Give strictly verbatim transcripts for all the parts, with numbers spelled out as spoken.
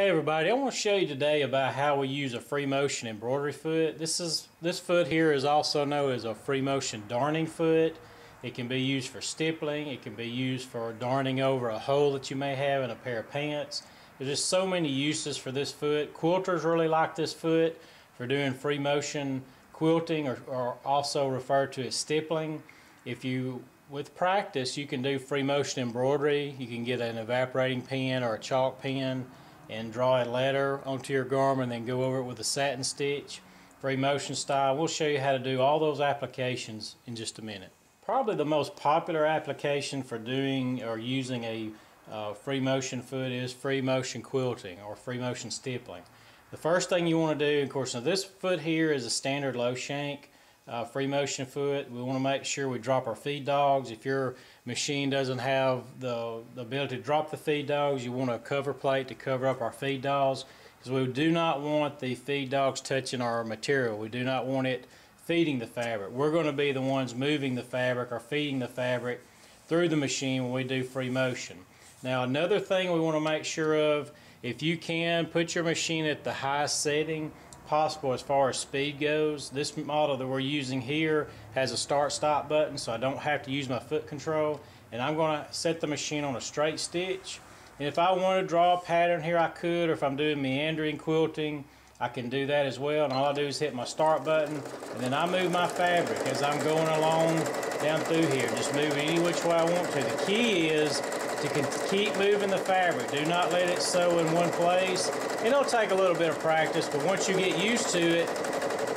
Hey everybody, I want to show you today about how we use a free motion embroidery foot. This is this foot here is also known as a free motion darning foot. It can be used for stippling, it can be used for darning over a hole that you may have in a pair of pants. There's just so many uses for this foot. Quilters really like this foot for doing free motion quilting, or, or also referred to as stippling. If you With practice you can do free motion embroidery. You can get an evaporating pen or a chalk pen and draw a letter onto your garment and then go over it with a satin stitch. Free motion style. We'll show you how to do all those applications in just a minute. Probably the most popular application for doing or using a uh, free motion foot is free motion quilting or free motion stippling. The first thing you want to do, of course, now this foot here is a standard low shank uh, free motion foot. We want to make sure we drop our feed dogs. If you're machine doesn't have the, the ability to drop the feed dogs, you want a cover plate to cover up our feed dogs, because we do not want the feed dogs touching our material. We do not want it feeding the fabric. We're going to be the ones moving the fabric or feeding the fabric through the machine when we do free motion. Now another thing we want to make sure of, if you can, put your machine at the highest setting possible as far as speed goes. This model that we're using here has a start stop button, so I don't have to use my foot control, and I'm going to set the machine on a straight stitch. And if I want to draw a pattern here I could, or if I'm doing meandering quilting I can do that as well, and all I do is hit my start button and then I move my fabric as I'm going along down through here. Just move it any which way I want to. The key is to keep moving the fabric. Do not let it sew in one place. It'll take a little bit of practice, but once you get used to it,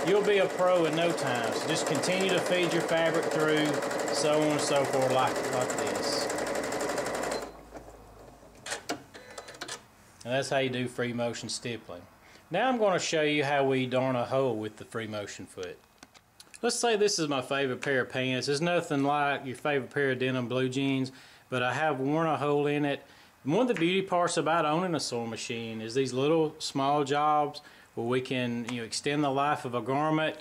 you'll be a pro in no time. So just continue to feed your fabric through, so on and so forth, like, like this. And that's how you do free motion stippling. Now I'm going to show you how we darn a hole with the free motion foot. Let's say this is my favorite pair of pants. There's nothing like your favorite pair of denim blue jeans, but I have worn a hole in it. One of the beauty parts about owning a sewing machine is these little small jobs where we can, you know, extend the life of a garment.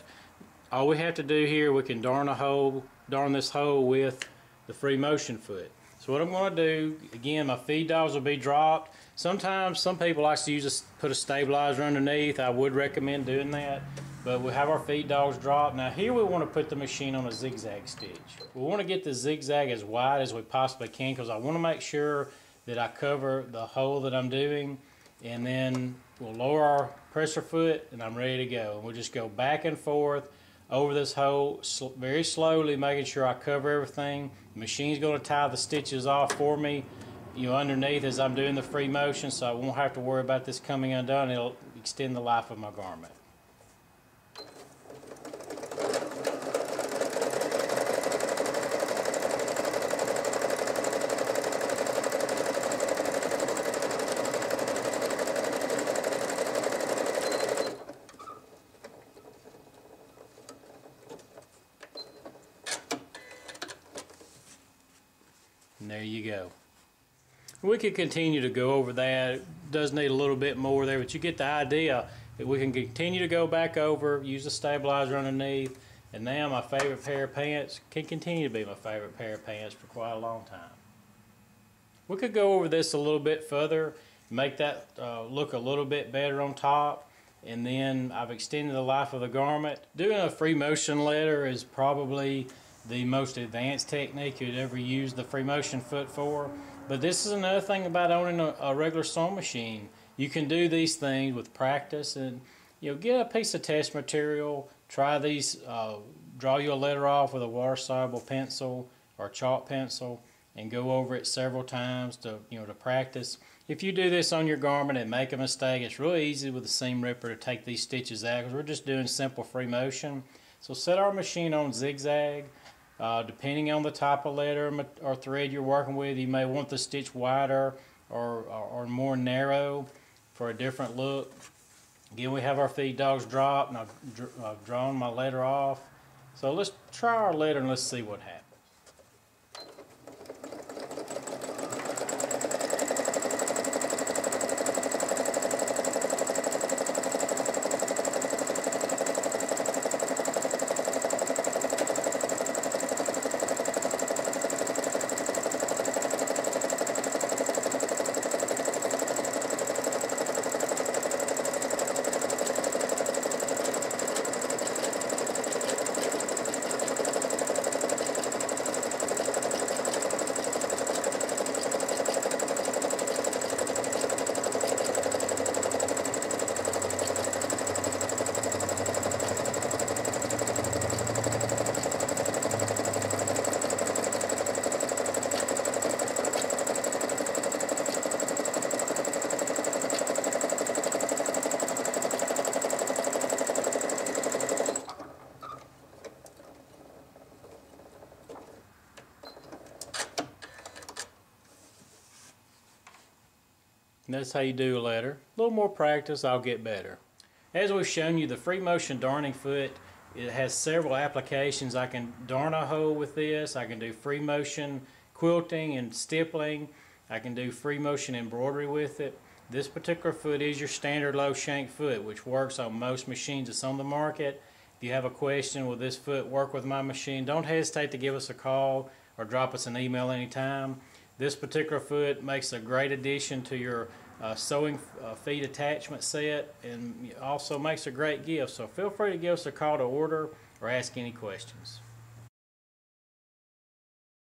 All we have to do here, we can darn a hole, darn this hole with the free motion foot. So what I'm going to do, again, my feed dogs will be dropped. Sometimes some people like to use a, put a stabilizer underneath. I would recommend doing that. But we have our feed dogs dropped. Now here we want to put the machine on a zigzag stitch. We want to get the zigzag as wide as we possibly can, because I want to make sure that I cover the hole that I'm doing, and then we'll lower our presser foot and I'm ready to go. We'll just go back and forth over this hole very slowly, making sure I cover everything. The machine's going to tie the stitches off for me, you know, underneath as I'm doing the free motion, so I won't have to worry about this coming undone. It'll extend the life of my garment. And there you go. We could continue to go over that. It does need a little bit more there, but you get the idea that we can continue to go back over, use the stabilizer underneath, and now my favorite pair of pants can continue to be my favorite pair of pants for quite a long time. We could go over this a little bit further, make that uh, look a little bit better on top, and then I've extended the life of the garment. Doing a free motion letter is probably the most advanced technique you'd ever use the free motion foot for. But this is another thing about owning a, a regular sewing machine. You can do these things with practice, and you know, get a piece of test material, try these, uh, draw you a letter off with a water soluble pencil or chalk pencil, and go over it several times to, you know, to practice. If you do this on your garment and make a mistake, it's really easy with the seam ripper to take these stitches out, because we're just doing simple free motion. So set our machine on zigzag. Uh, depending on the type of letter or thread you're working with, you may want the stitch wider or, or, or more narrow for a different look. Again, we have our feed dogs dropped, and I've, dr I've drawn my letter off. So let's try our letter and let's see what happens. And that's how you do a letter. A little more practice, I'll get better. As we've shown you, the free motion darning foot, it has several applications. I can darn a hole with this. I can do free motion quilting and stippling. I can do free motion embroidery with it. This particular foot is your standard low shank foot, which works on most machines that's on the market. If you have a question, will this foot work with my machine, don't hesitate to give us a call or drop us an email anytime. This particular foot makes a great addition to your uh, sewing uh, feet attachment set, and also makes a great gift. So feel free to give us a call to order or ask any questions.